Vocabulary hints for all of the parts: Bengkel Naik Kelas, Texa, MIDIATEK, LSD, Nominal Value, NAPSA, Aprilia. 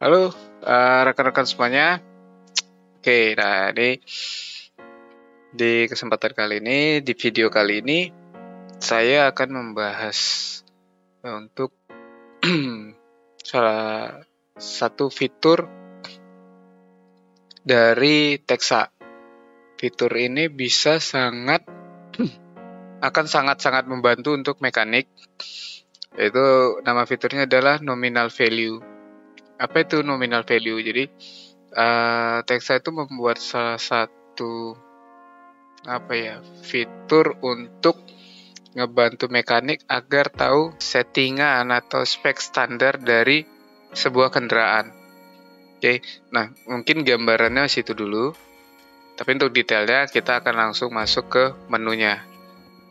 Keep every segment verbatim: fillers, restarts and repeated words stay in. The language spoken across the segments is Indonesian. Halo rekan-rekan uh, semuanya. Oke, nah ini di kesempatan kali ini, di video kali ini saya akan membahas untuk salah satu fitur dari Texa. Fitur ini bisa sangat akan sangat-sangat membantu untuk mekanik. Itu nama fiturnya adalah nominal value. Apa itu nominal value? Jadi uh, Texa itu membuat salah satu apa ya fitur untuk ngebantu mekanik agar tahu settingan atau spek standar dari sebuah kendaraan. Oke, nah mungkin gambarannya situ dulu. Tapi untuk detailnya kita akan langsung masuk ke menunya.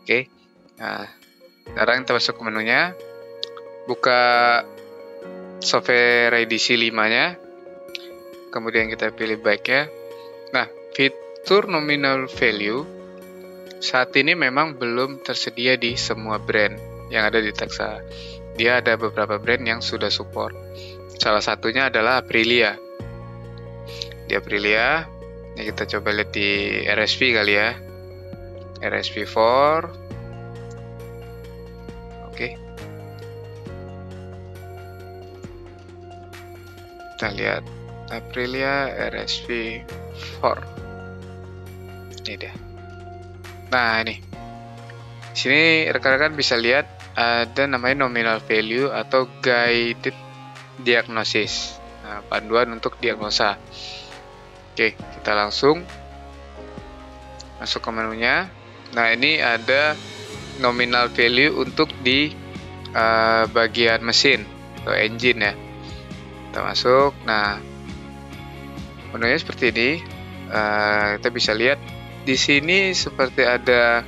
Oke, nah sekarang kita masuk ke menunya. Buka software edisi lima-nya, kemudian kita pilih baiknya. Nah, fitur nominal value saat ini memang belum tersedia di semua brand yang ada di Texa. Dia ada beberapa brand yang sudah support. Salah satunya adalah Aprilia. Di Aprilia, ini kita coba lihat di R S V kali ya. R S V empat. Oke. Kita lihat Aprilia R S V empat. Ini dia. Nah, ini. Di sini rekan-rekan bisa lihat ada namanya nominal value atau guided diagnosis. Nah, panduan untuk diagnosa. Oke, kita langsung masuk ke menunya. Nah, ini ada nominal value untuk di uh, bagian mesin atau engine ya. Kita masuk, nah menunya seperti ini. Uh, kita bisa lihat di sini seperti ada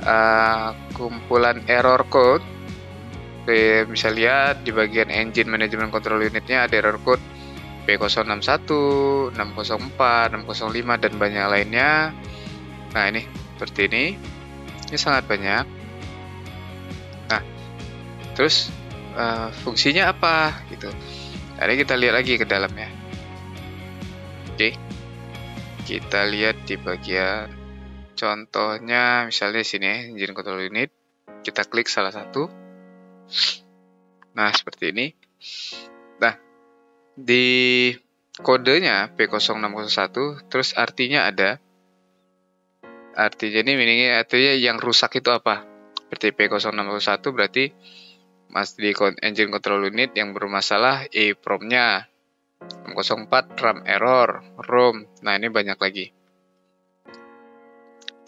uh, kumpulan error code. Oke, bisa lihat di bagian engine management control unitnya ada error code B nol enam satu, enam nol empat, enam nol lima dan banyak lainnya. Nah ini seperti ini, ini sangat banyak. Nah terus uh, fungsinya apa gitu? Jadi kita lihat lagi ke dalamnya. Oke, kita lihat di bagian contohnya, misalnya sini engine control unit, kita klik salah satu. Nah seperti ini. Nah di kodenya P nol enam nol satu, terus artinya ada artinya ini meaning, artinya yang rusak itu apa? Seperti P nol enam nol satu berarti Mas di engine control unit yang bermasalah E P R O M-nya, enam nol empat RAM error, ROM. Nah, ini banyak lagi.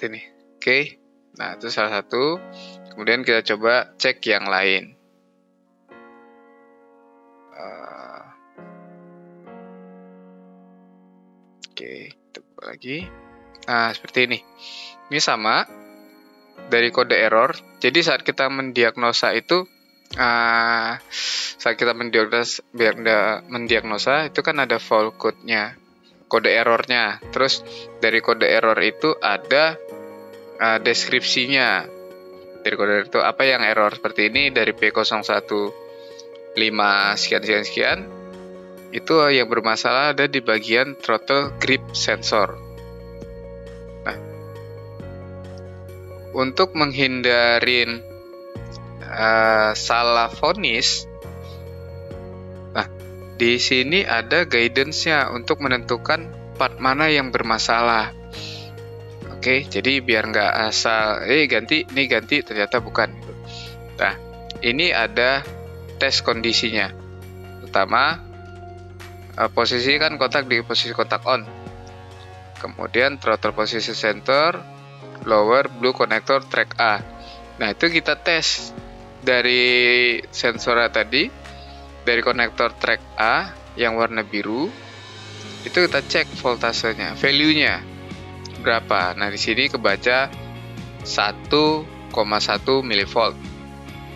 Ini. Oke. Nah, itu salah satu. Kemudian kita coba cek yang lain. Uh, Oke, kita buka lagi. Nah, seperti ini. Ini sama dari kode error. Jadi saat kita mendiagnosa itu Uh, saat kita mendiagnosa, mendiagnosa itu kan ada fault code-nya, kode errornya. Terus dari kode error itu ada uh, deskripsinya. Dari kode error itu apa yang error seperti ini dari P nol satu lima sekian sekian sekian. Itu yang bermasalah ada di bagian throttle grip sensor. Nah, untuk menghindarin Uh, salah vonis. Nah, di sini ada guidance-nya untuk menentukan part mana yang bermasalah. Oke, jadi biar nggak asal, eh ganti, ini ganti, ternyata bukan. Nah, ini ada tes kondisinya. Pertama, uh, posisi kan kotak di posisi kotak on. Kemudian throttle posisi center, lower blue connector track A. Nah, itu kita tes dari sensornya tadi, dari konektor track A yang warna biru itu kita cek voltasenya, value-nya berapa. Nah di sini kebaca satu koma satu milivolt.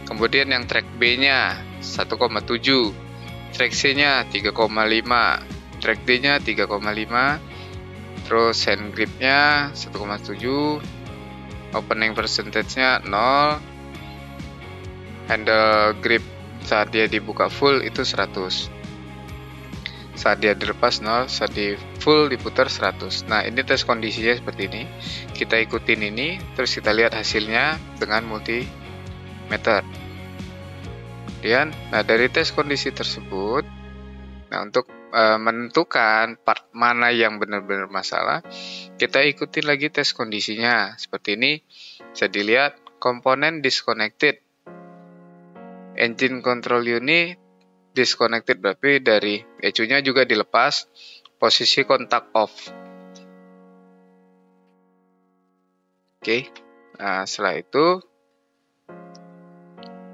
Kemudian yang track B-nya satu koma tujuh, track C-nya tiga koma lima, track D-nya tiga koma lima, terus hand grip-nya satu koma tujuh, opening percentage-nya nol. Handle grip saat dia dibuka full itu seratus. saat dia dilepas nol, saat di full diputar seratus. Nah, ini tes kondisinya seperti ini. Kita ikutin ini, terus kita lihat hasilnya dengan multimeter. Kemudian, nah dari tes kondisi tersebut, nah untuk e, menentukan part mana yang benar-benar masalah, kita ikutin lagi tes kondisinya. Seperti ini, bisa dilihat komponen disconnected. Engine control unit disconnected, berarti dari E C U-nya juga dilepas, posisi kontak off. Oke, nah setelah itu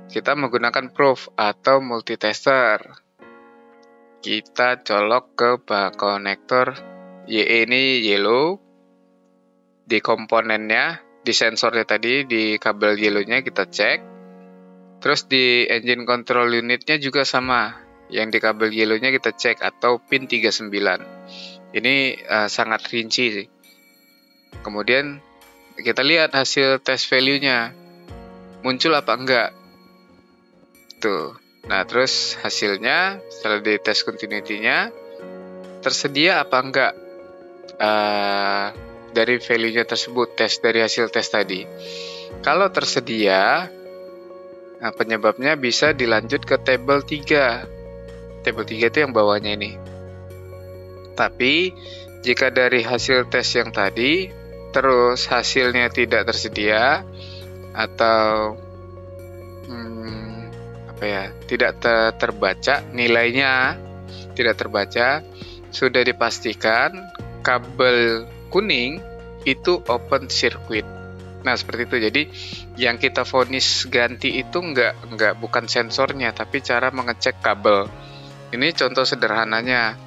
kita menggunakan probe atau multitester. Kita colok ke konektor Y E ini yellow, di komponennya, di sensornya tadi, di kabel yellow-nya kita cek. Terus di engine control unitnya juga sama, yang di kabel yellow-nya kita cek atau pin tiga puluh sembilan. Ini uh, sangat rinci sih. Kemudian kita lihat hasil test value-nya muncul apa enggak. Tuh. Nah, terus hasilnya setelah di test continuity-nya tersedia apa enggak uh, dari value-nya tersebut, tes dari hasil tes tadi. Kalau tersedia, nah, penyebabnya bisa dilanjut ke table tiga. Table tiga itu yang bawahnya ini. Tapi, jika dari hasil tes yang tadi, terus hasilnya tidak tersedia, atau hmm, apa ya, tidak ter terbaca, nilainya tidak terbaca, sudah dipastikan kabel kuning itu open circuit. Nah, seperti itu. Jadi, yang kita vonis ganti itu enggak, enggak bukan sensornya, tapi cara mengecek kabel. Ini contoh sederhananya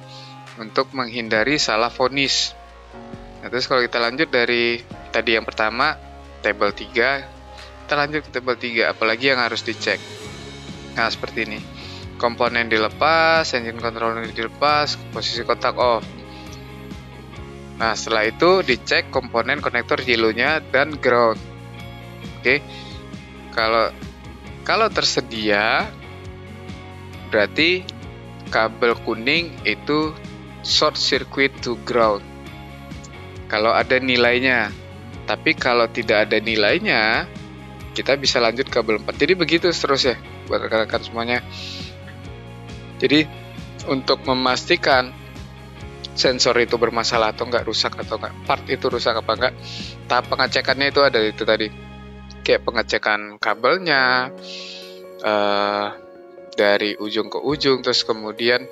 untuk menghindari salah vonis. Nah, terus kalau kita lanjut dari tadi yang pertama, table tiga, kita lanjut ke table tiga, apalagi yang harus dicek. Nah, seperti ini. Komponen dilepas, engine control dilepas, posisi kontak off. Nah, setelah itu dicek komponen konektor yellow-nya dan ground. Oke. Kalau kalau tersedia, berarti kabel kuning itu short circuit to ground. Kalau ada nilainya. Tapi kalau tidak ada nilainya, kita bisa lanjut kabel empat. Jadi begitu seterusnya buat rekan-rekan semuanya. Jadi untuk memastikan sensor itu bermasalah atau enggak, rusak atau enggak, part itu rusak apa enggak, tahap pengecekannya itu ada itu tadi, kayak pengecekan kabelnya eh, dari ujung ke ujung, terus kemudian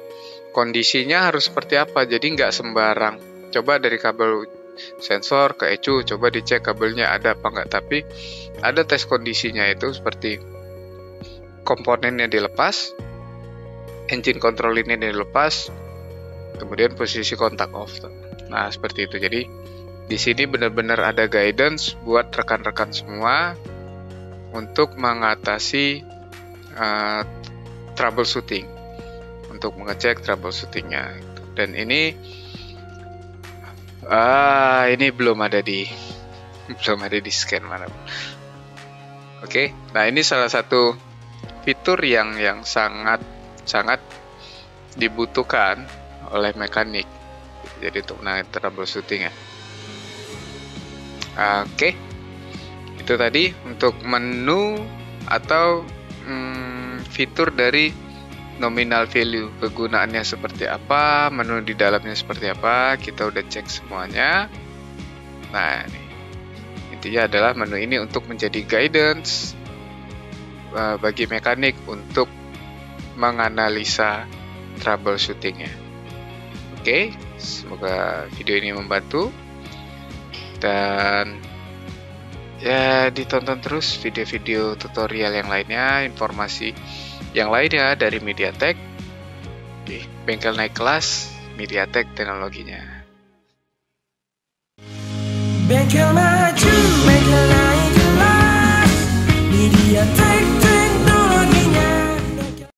kondisinya harus seperti apa. Jadi enggak sembarang, coba dari kabel sensor ke E C U, coba dicek kabelnya ada apa enggak, tapi ada tes kondisinya itu seperti komponennya dilepas, engine control ini dilepas, kemudian posisi kontak off. Nah, seperti itu. Jadi di sini benar-benar ada guidance buat rekan-rekan semua untuk mengatasi uh, troubleshooting, untuk mengecek troubleshootingnya. Dan ini ah uh, ini belum ada di belum ada di scan mana. Oke, nah ini salah satu fitur yang yang sangat sangat dibutuhkan oleh mekanik, jadi untuk menangani troubleshooting ya. Oke, itu tadi untuk menu atau hmm, fitur dari nominal value, kegunaannya seperti apa, menu di dalamnya seperti apa, kita udah cek semuanya. Nah, ini intinya adalah menu ini untuk menjadi guidance uh, bagi mekanik untuk menganalisa troubleshootingnya. Oke, semoga video ini membantu, dan ya ditonton terus video-video tutorial yang lainnya, informasi yang lainnya dari MIDIATEK. Oke, bengkel naik kelas, MIDIATEK teknologinya. Bengkel maju, bengkel naik kelas, MIDIATEK.